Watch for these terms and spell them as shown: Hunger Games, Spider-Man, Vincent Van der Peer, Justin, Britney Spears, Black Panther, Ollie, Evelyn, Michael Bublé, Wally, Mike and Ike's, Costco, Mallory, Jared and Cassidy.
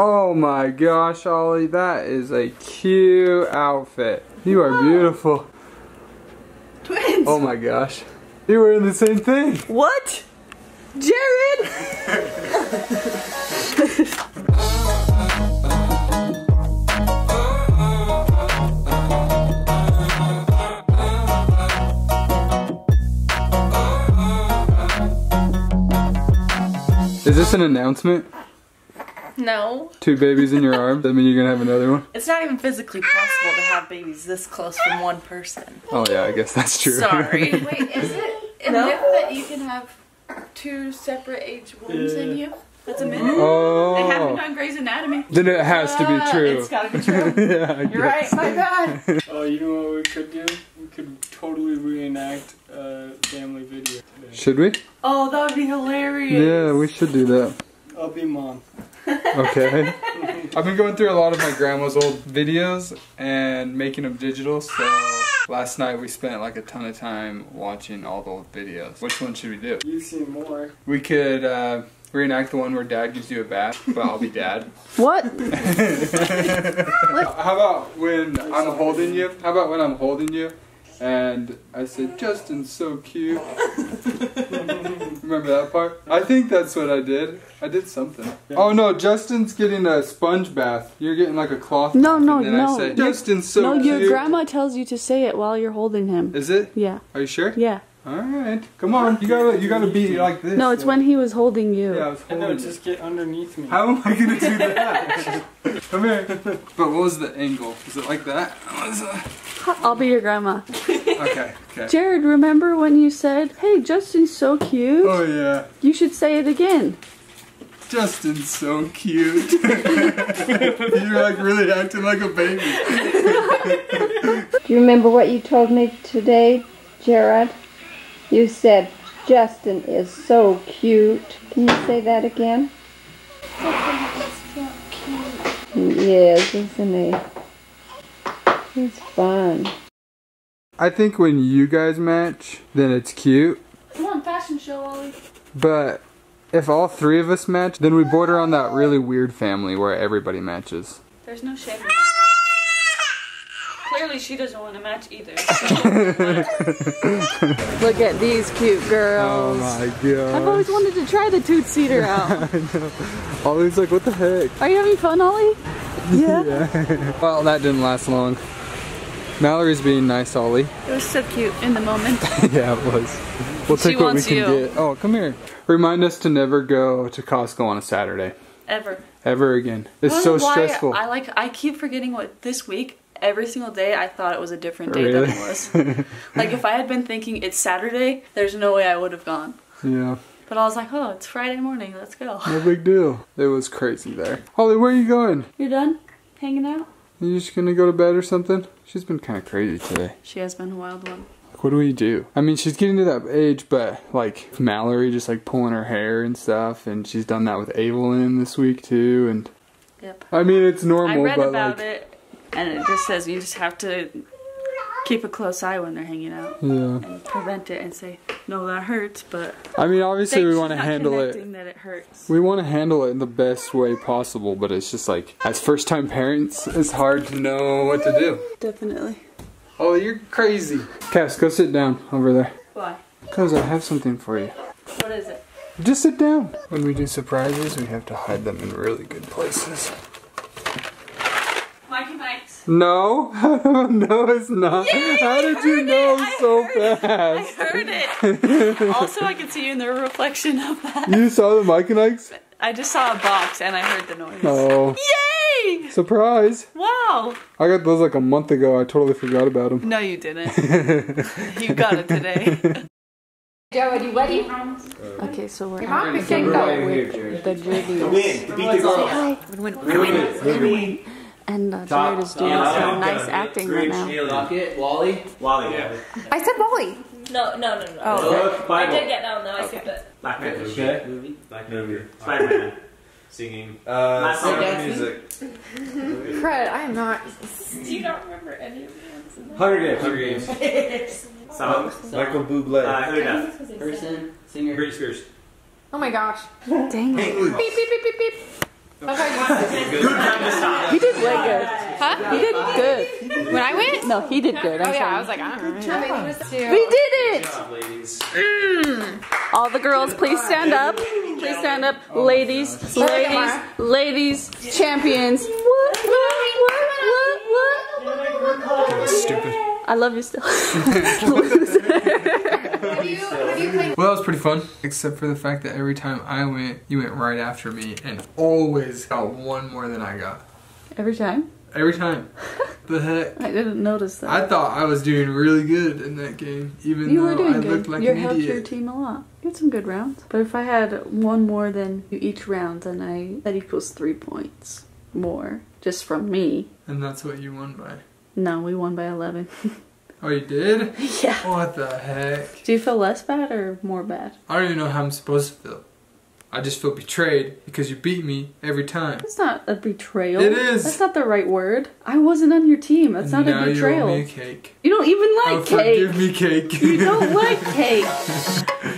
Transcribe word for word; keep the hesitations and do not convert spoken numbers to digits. Oh my gosh, Ollie, that is a cute outfit. You are beautiful. Twins! Oh my gosh. You were in the same thing. What? Jared! Is this an announcement? No. Two babies in your arm? Does that mean you're gonna have another one? It's not even physically possible to have babies this close from one person. Oh yeah, I guess that's true. Sorry. Wait, is it a no? myth that you can have two separate age wombs yeah. in you? That's a myth. Oh. It happened on Grey's Anatomy. Then it has uh, to be true. It's gotta be true. Yeah, I you're guess. Right, my God. Oh, you know what we could do? We could totally reenact a family video today. Should we? Oh, that would be hilarious. Yeah, we should do that. I'll be mom. Okay. I've been going through a lot of my grandma's old videos and making them digital, so last night we spent like a ton of time watching all the old videos. Which one should we do? You've seen more. We could uh, reenact the one where Dad gives you a bath, but I'll be Dad. What? What? How about when I'm holding you? How about when I'm holding you? And I said, Justin's so cute. Remember that part? I think that's what I did. I did something. Oh no, Justin's getting a sponge bath. You're getting like a cloth bath. No, no, and then no. I said, Justin's so no, cute. No, your grandma tells you to say it while you're holding him. Is it? Yeah. Are you sure? Yeah. Alright, come on. You gotta you gotta be like this. No, it's though. When he was holding you. Yeah, I was holding I know, just get underneath me. How am I gonna do that? Come here. But what was the angle? Was it like that? Was that? I'll be your grandma. Okay, okay. Jared, remember when you said, hey, Justin's so cute? Oh yeah. You should say it again. Justin's so cute. You're like really acting like a baby. Do you remember what you told me today, Jared? You said, Justin is so cute. Can you say that again? Justin is so cute. He is, isn't he? He's fun. I think when you guys match, then it's cute. Come on, fashion show, Ollie. But if all three of us match, then we border on that really weird family where everybody matches. There's no shame in that. Clearly she doesn't want to match either. So. Look at these cute girls. Oh my god. I've always wanted to try the toot-seater out. I know. Ollie's like, what the heck? Are you having fun, Ollie? Yeah. Yeah. Well, that didn't last long. Mallory's being nice, Ollie. It was so cute in the moment. Yeah, it was. We'll take she what we can you. get. Oh, come here. Remind us to never go to Costco on a Saturday. Ever. Ever again. It's I don't so know why stressful. I like. I keep forgetting what this week. Every single day, I thought it was a different day really? than it was. Like if I had been thinking it's Saturday, there's no way I would have gone. Yeah. But I was like, oh, it's Friday morning. Let's go. No big deal. It was crazy there. Holly, where are you going? You're done hanging out. You just gonna go to bed or something? She's been kind of crazy today. She has been a wild one. Like, what do we do? I mean, she's getting to that age, but like Mallory just like pulling her hair and stuff, and she's done that with Evelyn this week too. And yep. I mean, it's normal. I read but, about like, it. And it just says you just have to keep a close eye when they're hanging out. Yeah. And prevent it and say, no, that hurts, but... I mean, obviously we want to handle it. That it hurts. We want to handle it in the best way possible, but it's just like, as first-time parents, it's hard to know what to do. Definitely. Oh, you're crazy. Cass, go sit down over there. Why? Because I have something for you. What is it? Just sit down. When we do surprises, we have to hide them in really good places. Mike and Ike's. No, no it's not. Yay, How did you know it. so I fast? It. I heard it. Also, I could see you in the reflection of that. You saw the Mike and Ike's? I just saw a box and I heard the noise. Oh. Yay! Surprise. Wow. I got those like a month ago. I totally forgot about them. No, you didn't. You got it today. Joe, are you ready? Okay, so we're out with the Jubilees. Come in, come in, come in. And uh, Jared is doing yeah, some yeah, nice yeah, acting right now. Bucket, Wally? Wally, yeah. I said Wally. No, no, no, no. Oh, okay. I did get that one though, I skipped it. Black Panther okay. movie. Black Panther. Spider-Man. Singing. Uh, song music. Fred, I am not. Do you not remember any of the answers? Hunger Games. Hunger Games. Song. Michael Bublé. Uh, Person. Singer. Britney Spears. Oh my gosh. Dang it. Beep, beep, beep, beep, beep. Good time to stop. He did way good. Huh? He did good. When I went? No, he did good. I'm oh yeah, sorry. I was like, I don't remember. We did it! Mm. All the girls, please stand up. Please stand up. Ladies, ladies, ladies, champions. What? What? What? What? Stupid. I love you still. Well, that was pretty fun, except for the fact that every time I went, you went right after me and always got one more than I got. Every time? Every time. The heck? I didn't notice that. I thought I was doing really good in that game, even you though were doing I good. Looked like you an idiot. You helped your team a lot. You had some good rounds. But if I had one more than you each round, then I that equals three points more just from me. And that's what you won by. No, we won by eleven. Oh, you did? Yeah. What the heck? Do you feel less bad or more bad? I don't even know how I'm supposed to feel. I just feel betrayed because you beat me every time. That's not a betrayal. It is. That's not the right word. I wasn't on your team. That's not now a betrayal. You owe me a cake. You don't even like oh, cake. Give me cake. You don't like cake.